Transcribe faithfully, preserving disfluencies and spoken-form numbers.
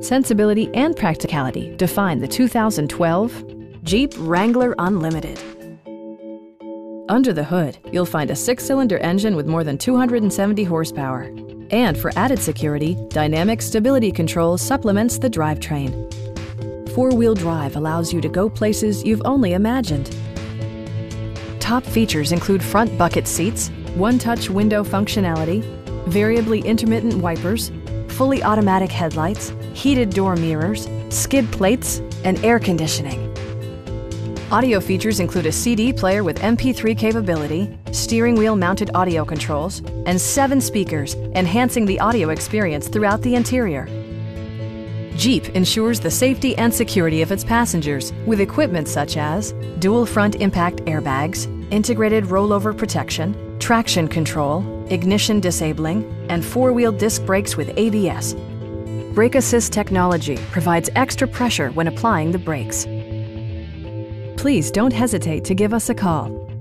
Sensibility and practicality define the two thousand twelve Jeep Wrangler Unlimited. Under the hood, you'll find a six-cylinder engine with more than two hundred seventy horsepower. And for added security, Dynamic Stability Control supplements the drivetrain. Four-wheel drive allows you to go places you've only imagined. Top features include front bucket seats, one-touch window functionality, variably intermittent wipers, fully automatic headlights, heated door mirrors, skid plates, and air conditioning. Audio features include a C D player with M P three capability, steering wheel mounted audio controls, and seven speakers, enhancing the audio experience throughout the interior. Jeep ensures the safety and security of its passengers with equipment such as dual front impact airbags, integrated rollover protection, traction control, ignition disabling, and four-wheel disc brakes with A B S. Brake assist technology provides extra pressure when applying the brakes. Please don't hesitate to give us a call.